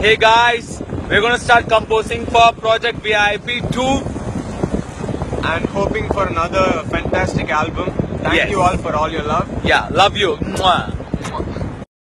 Hey guys, we're gonna start composing for Project VIP 2 and hoping for another fantastic album. Thank you all for all your love. Yeah, love you. Mwah.